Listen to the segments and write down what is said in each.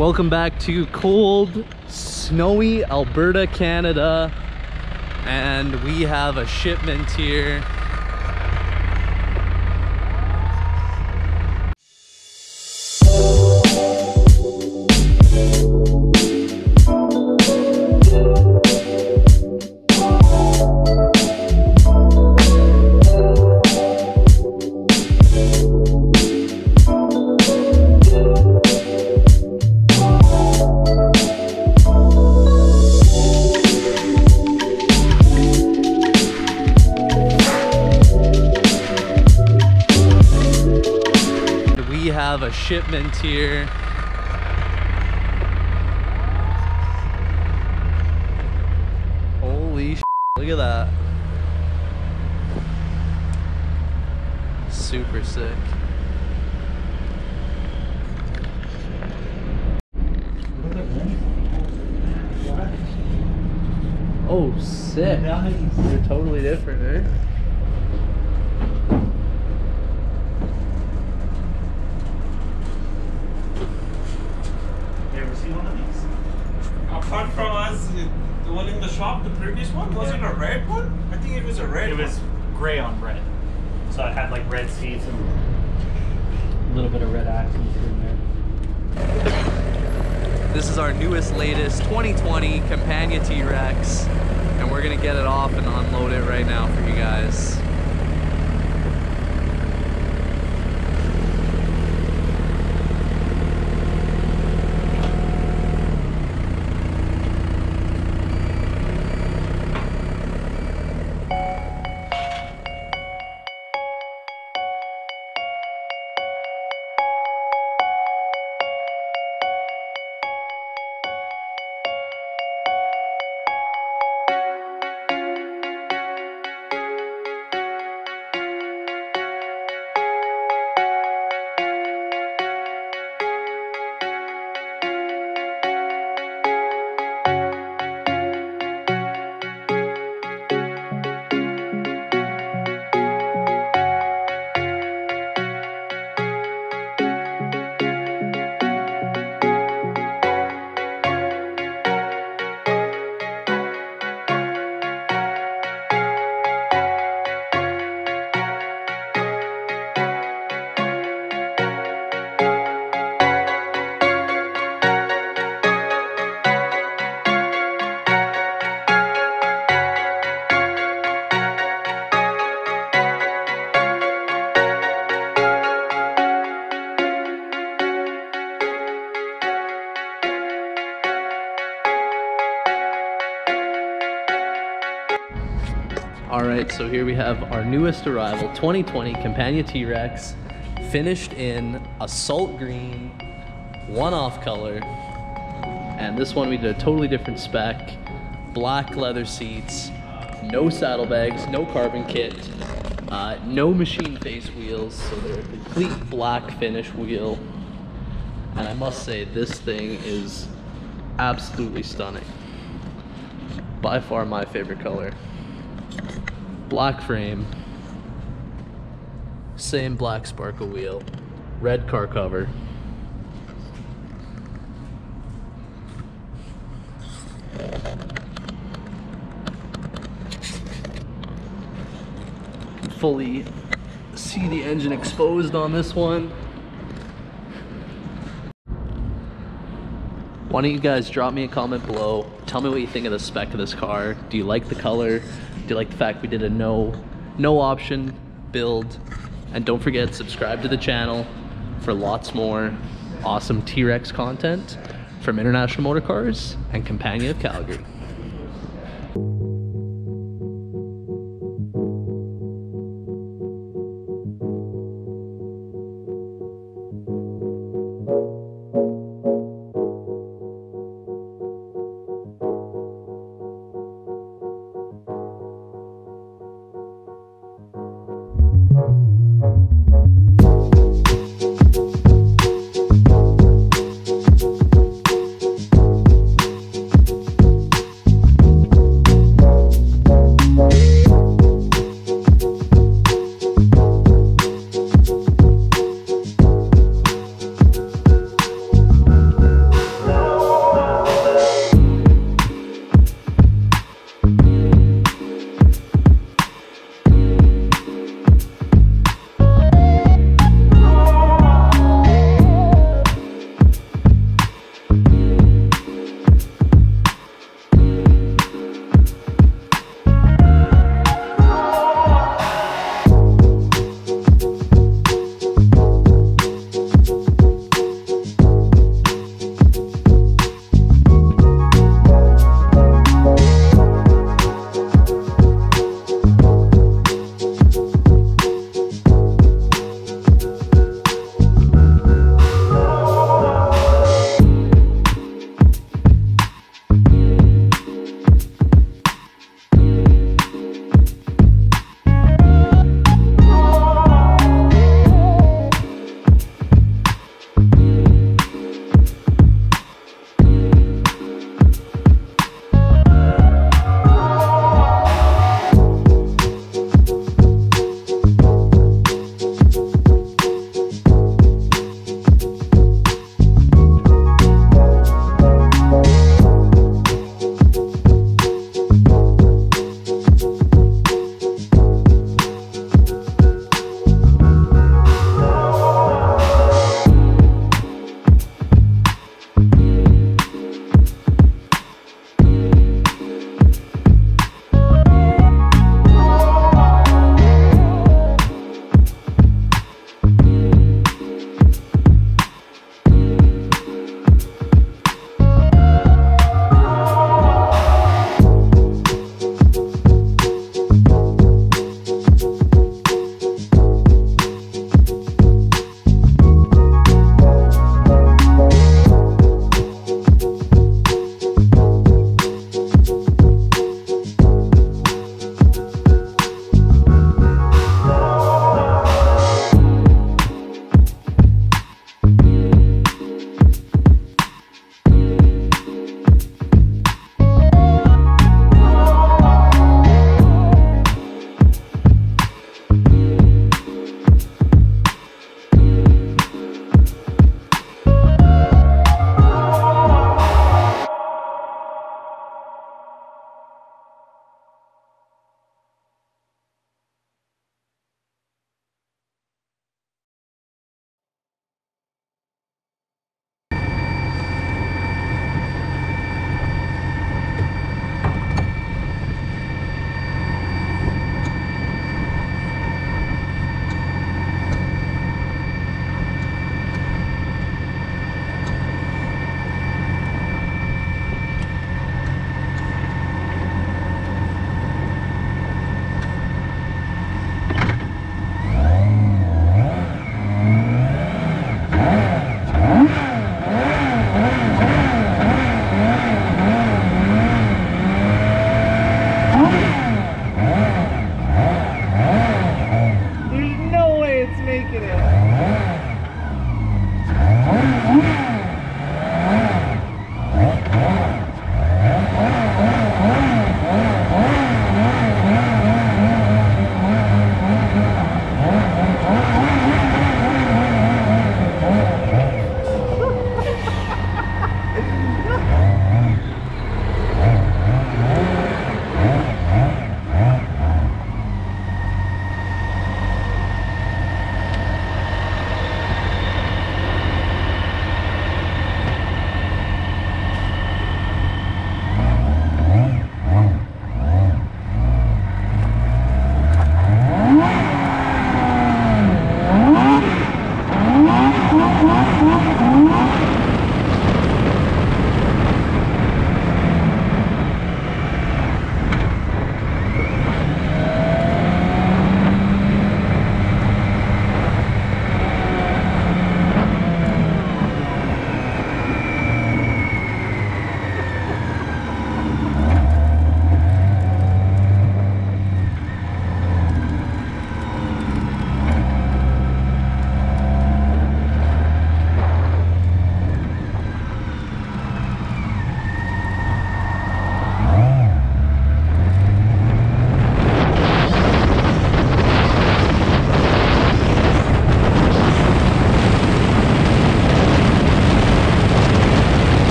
Welcome back to cold, snowy Alberta, Canada. And we have a shipment here. Shipment here. Holy shit, look at that. Super sick. Oh, sick. They're totally different, eh? One of these. Apart from us, the one in the shop, the previous one, wasn't a red one? I think it was a red one. It was gray on red. So it had like red seats and a little bit of red accents in there. This is our newest, latest 2020 Campagna T-Rex, and we're going to get it off and unload it right now for you guys. Alright, so here we have our newest arrival, 2020 Campagna T-Rex, finished in a salt green, one-off color, and this one we did a totally different spec, black leather seats, no saddlebags, no carbon kit, no machine face wheels, so they're a complete black finish wheel, and I must say this thing is absolutely stunning. By far my favorite color. Black frame, same black sparkle wheel, red car cover. Fully see the engine exposed on this one. Why don't you guys drop me a comment below, tell me what you think of the spec of this car. Do you like the color? Do you like the fact we did a no option build? And don't forget, subscribe to the channel for lots more awesome T-Rex content from International Motor Cars and Campagna of Calgary.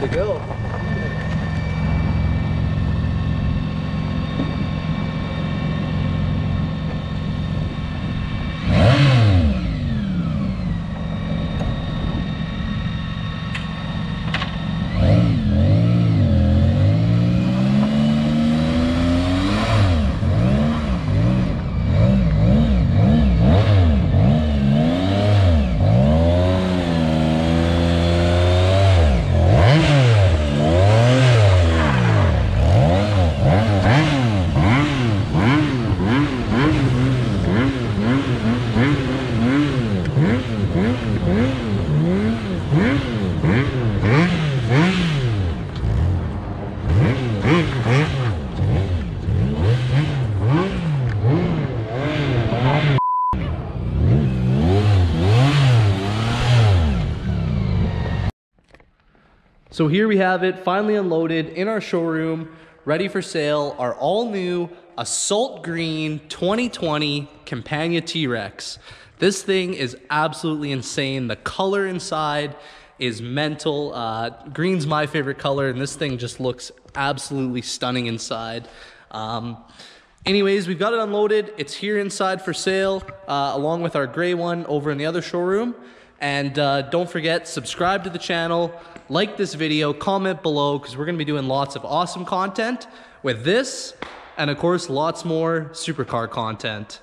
To go. So here we have it, finally unloaded in our showroom, ready for sale, our all-new Assault Green 2020 Campagna T-Rex. This thing is absolutely insane. The color inside is mental. Green's my favorite color, and this thing just looks absolutely stunning inside. Anyways, we've got it unloaded. It's here inside for sale, along with our gray one over in the other showroom. And don't forget, subscribe to the channel, like this video, comment below, because we're going to be doing lots of awesome content with this, and of course, lots more supercar content.